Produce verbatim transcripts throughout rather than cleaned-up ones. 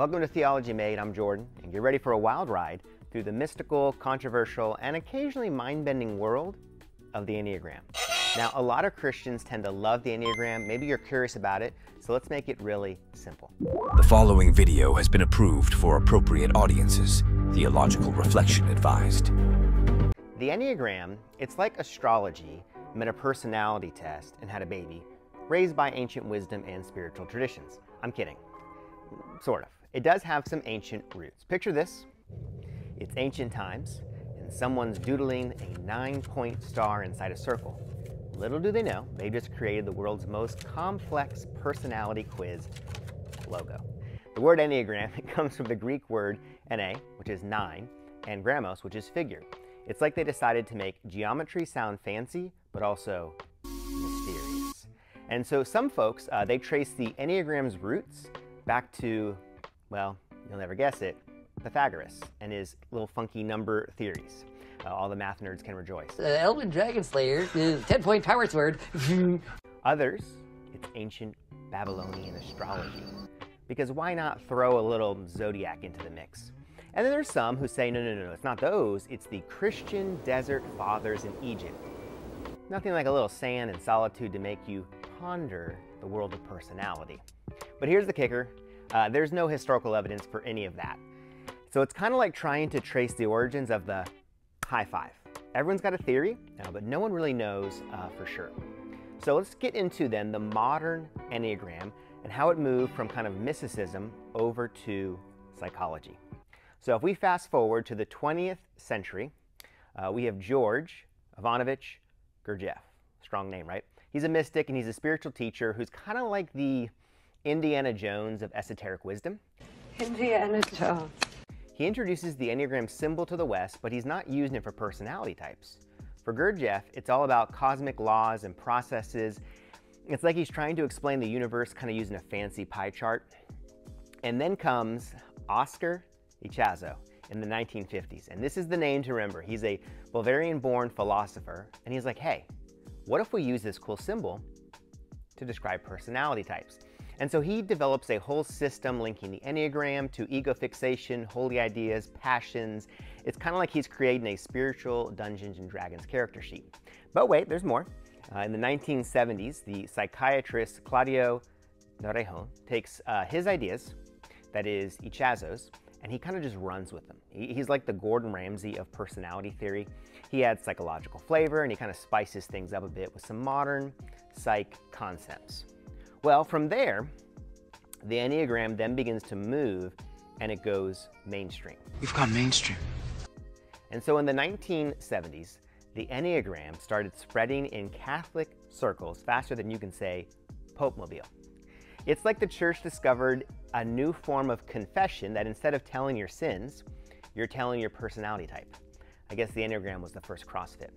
Welcome to Theology Made. I'm Jordan, and get ready for a wild ride through the mystical, controversial, and occasionally mind-bending world of the Enneagram. Now, a lot of Christians tend to love the Enneagram. Maybe you're curious about it, so let's make it really simple. The following video has been approved for appropriate audiences. Theological reflection advised. The Enneagram, it's like astrology, metapersonality test, and had a baby, raised by ancient wisdom and spiritual traditions. I'm kidding. Sort of. It does have some ancient roots. Picture this. It's ancient times, and someone's doodling a nine-point star inside a circle. Little do they know, they just created the world's most complex personality quiz logo. The word Enneagram, it comes from the Greek word ene, which is nine, and grammos, which is figure. It's like they decided to make geometry sound fancy, but also mysterious. And so some folks, uh, they trace the Enneagram's roots back to, well, you'll never guess it, Pythagoras and his little funky number theories. Uh, all the math nerds can rejoice. Uh, Elven Dragon Slayer, ten-point power sword. Others, it's ancient Babylonian astrology. Because why not throw a little zodiac into the mix? And then there's some who say, no, no, no, no, it's not those, it's the Christian desert fathers in Egypt. Nothing like a little sand and solitude to make you ponder the world of personality. But here's the kicker, uh, there's no historical evidence for any of that. So it's kind of like trying to trace the origins of the high five. Everyone's got a theory, uh, but no one really knows uh, for sure. So let's get into then the modern Enneagram and how it moved from kind of mysticism over to psychology. So if we fast forward to the twentieth century, uh, we have George Ivanovich Gurdjieff. Strong name, right? He's a mystic and he's a spiritual teacher who's kind of like the Indiana Jones of esoteric wisdom. Indiana Jones. He introduces the Enneagram symbol to the West, but he's not using it for personality types. For Gurdjieff, it's all about cosmic laws and processes. It's like he's trying to explain the universe kind of using a fancy pie chart. And then comes Oscar Ichazo in the nineteen fifties. And this is the name to remember. He's a Bulgarian-born philosopher. And he's like, hey, what if we use this cool symbol to describe personality types? And so he develops a whole system linking the Enneagram to ego fixation, holy ideas, passions. It's kind of like he's creating a spiritual Dungeons and Dragons character sheet. But wait, there's more. Uh, in the nineteen seventies, the psychiatrist Claudio Narejo takes uh, his ideas, that is Ichazo's, and he kind of just runs with them. He, he's like the Gordon Ramsay of personality theory. He adds psychological flavor and he kind of spices things up a bit with some modern psych concepts. Well, from there, the Enneagram then begins to move and it goes mainstream. You've gone mainstream. And so in the nineteen seventies, the Enneagram started spreading in Catholic circles faster than you can say Popemobile. It's like the church discovered a new form of confession that instead of telling your sins, you're telling your personality type. I guess the Enneagram was the first CrossFit.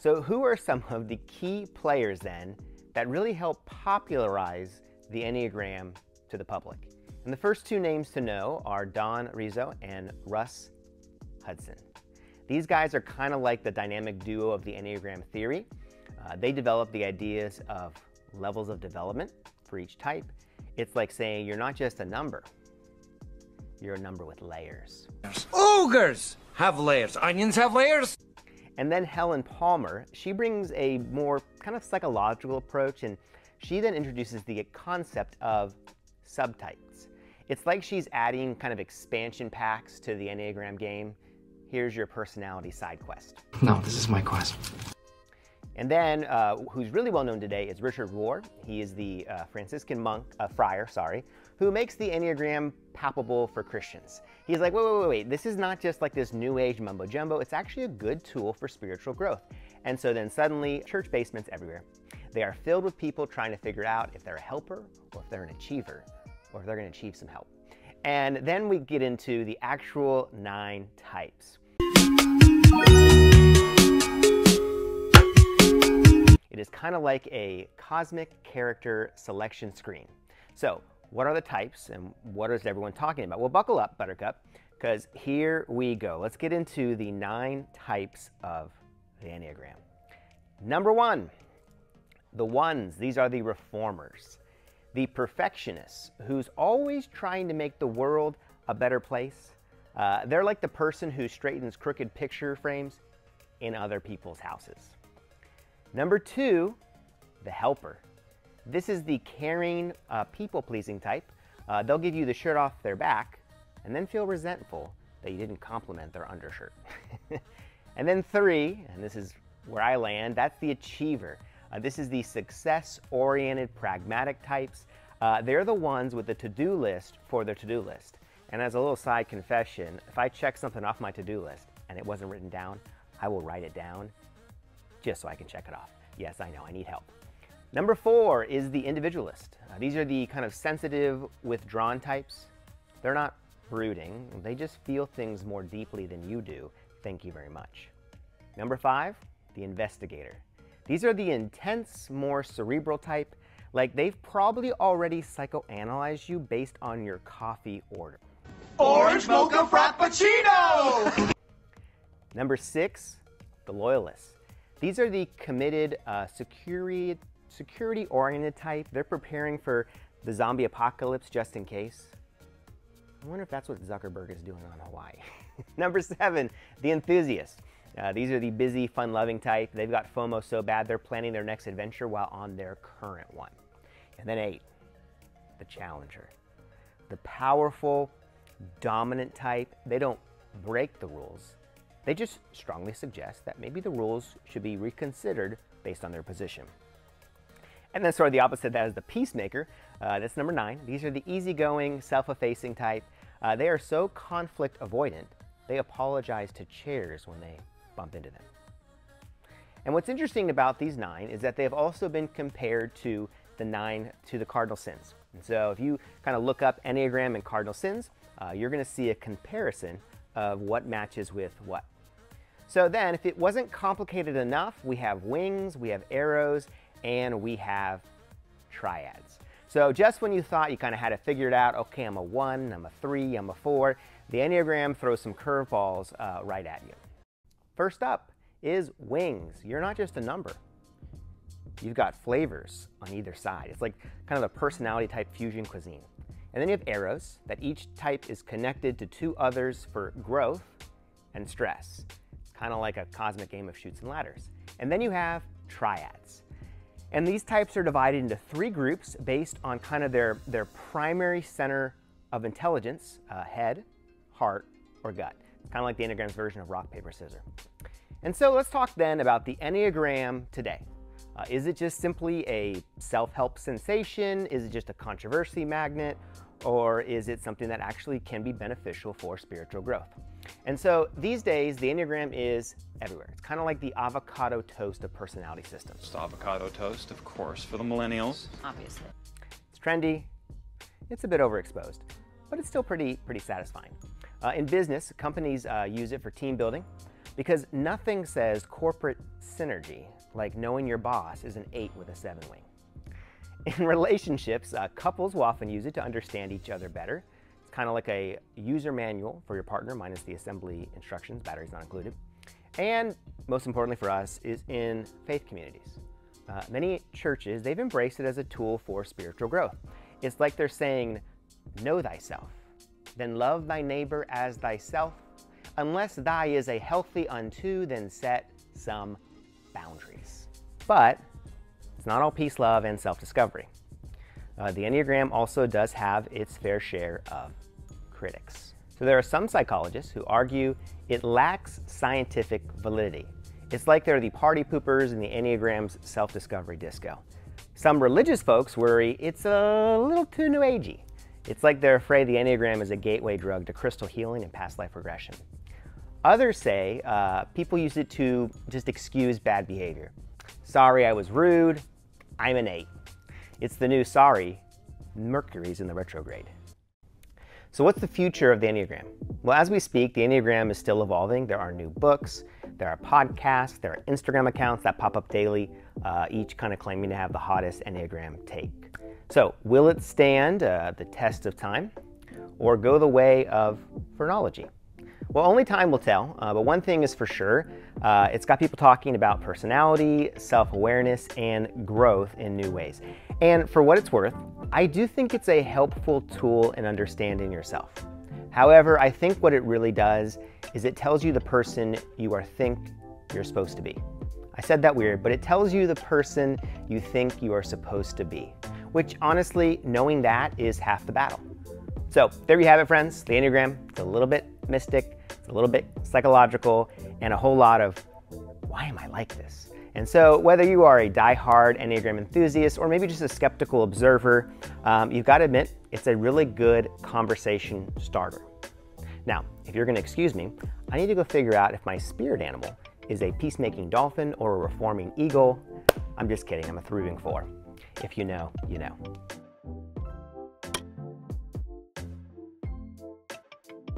So who are some of the key players then that really helped popularize the Enneagram to the public? And the first two names to know are Don Riso and Russ Hudson. These guys are kind of like the dynamic duo of the Enneagram theory. Uh, they developed the ideas of levels of development for each type. It's like saying you're not just a number, you're a number with layers. Ogres have layers, onions have layers. And then Helen Palmer, she brings a more kind of psychological approach, and she then introduces the concept of subtypes. It's like she's adding kind of expansion packs to the Enneagram game. Here's your personality side quest. No, this is my quest. And then, uh, who's really well known today is Richard Rohr. He is the uh, Franciscan monk, uh, friar, sorry, who makes the Enneagram palpable for Christians. He's like, wait, wait, wait, wait, this is not just like this new age mumbo jumbo, it's actually a good tool for spiritual growth. And so then suddenly, church basements everywhere. They are filled with people trying to figure out if they're a helper, or if they're an achiever, or if they're gonna achieve some help. And then we get into the actual nine types. It is kind of like a cosmic character selection screen. So what are the types and what is everyone talking about? Well, buckle up, Buttercup, because here we go. Let's get into the nine types of the Enneagram. Number one, the ones. These are the reformers. the perfectionist who's always trying to make the world a better place. Uh, they're like the person who straightens crooked picture frames in other people's houses. Number two, the helper. This is the caring, uh, people-pleasing type. Uh, they'll give you the shirt off their back and then feel resentful that you didn't compliment their undershirt. And then three, and this is where I land, that's the achiever. Uh, this is the success-oriented, pragmatic types. Uh, they're the ones with the to-do list for their to-do list. And as a little side confession, if I check something off my to-do list and it wasn't written down, I will write it down just so I can check it off. Yes, I know, I need help. Number four is the individualist. Uh, these are the kind of sensitive, withdrawn types. They're not brooding. They just feel things more deeply than you do. Thank you very much. Number five, the investigator. These are the intense, more cerebral type. Like they've probably already psychoanalyzed you based on your coffee order. Orange mocha frappuccino! Number six, the loyalists. These are the committed, uh, security, security-oriented type. They're preparing for the zombie apocalypse just in case. I wonder if that's what Zuckerberg is doing on Hawaii. Number seven, the enthusiast. Uh, these are the busy, fun-loving type. They've got FOMO so bad they're planning their next adventure while on their current one. And then eight, the challenger. The powerful, dominant type. They don't break the rules. They just strongly suggest that maybe the rules should be reconsidered based on their position. And then sort of the opposite of that is the peacemaker. Uh, that's number nine. These are the easygoing, self-effacing type. Uh, they are so conflict avoidant, they apologize to chairs when they bump into them. And what's interesting about these nine is that they've also been compared to the nine, to the cardinal sins. And so if you kind of look up Enneagram and cardinal sins, uh, you're going to see a comparison of what matches with what. So then if it wasn't complicated enough, we have wings, we have arrows, and we have triads. So just when you thought you kind of had it figured out, okay, I'm a one, I'm a three, I'm a four, the Enneagram throws some curveballs uh, right at you. First up is wings. You're not just a number. You've got flavors on either side. It's like kind of a personality type fusion cuisine. And then you have arrows, that each type is connected to two others for growth and stress. It's kind of like a cosmic game of chutes and ladders. And then you have triads. And these types are divided into three groups based on kind of their, their primary center of intelligence, uh, head, heart, or gut. Kind of like the Enneagram's version of rock, paper, scissors. And so let's talk then about the Enneagram today. Uh, is it just simply a self-help sensation? Is it just a controversy magnet? Or is it something that actually can be beneficial for spiritual growth? And so these days, the Enneagram is everywhere. It's kind of like the avocado toast of personality systems. Just avocado toast, of course, for the millennials. Obviously. It's trendy. It's a bit overexposed, but it's still pretty, pretty satisfying. Uh, in business, companies uh, use it for team building because nothing says corporate synergy like knowing your boss is an eight with a seven wing. In relationships, uh, couples will often use it to understand each other better. It's kind of like a user manual for your partner, minus the assembly instructions, batteries not included. And most importantly for us is in faith communities. Uh, many churches, they've embraced it as a tool for spiritual growth. It's like they're saying, know thyself, then love thy neighbor as thyself. Unless thy is a healthy unto, then set some boundaries. But it's not all peace, love, and self-discovery. Uh, the Enneagram also does have its fair share of critics. So there are some psychologists who argue it lacks scientific validity. It's like they're the party poopers in the Enneagram's self-discovery disco. Some religious folks worry it's a little too new agey. It's like they're afraid the Enneagram is a gateway drug to crystal healing and past life regression. Others say uh, people use it to just excuse bad behavior. Sorry I was rude, I'm an eight. It's the new sorry, Mercury's in the retrograde. So what's the future of the Enneagram? Well, as we speak, the Enneagram is still evolving. There are new books, there are podcasts, there are Instagram accounts that pop up daily, uh, each kind of claiming to have the hottest Enneagram take. So will it stand uh, the test of time or go the way of phrenology? Well, only time will tell, uh, but one thing is for sure, uh, it's got people talking about personality, self-awareness, and growth in new ways. And for what it's worth, I do think it's a helpful tool in understanding yourself. However, I think what it really does is it tells you the person you are think you're supposed to be. I said that weird, but it tells you the person you think you are supposed to be, which honestly, knowing that is half the battle. So there you have it, friends. The Enneagram, it's a little bit mystic, it's a little bit psychological, and a whole lot of, why am I like this? And so whether you are a diehard Enneagram enthusiast or maybe just a skeptical observer, um, you've got to admit it's a really good conversation starter. Now, if you're going to excuse me, I need to go figure out if my spirit animal is a peacemaking dolphin or a reforming eagle. I'm just kidding, I'm a three-wing four. If you know, you know.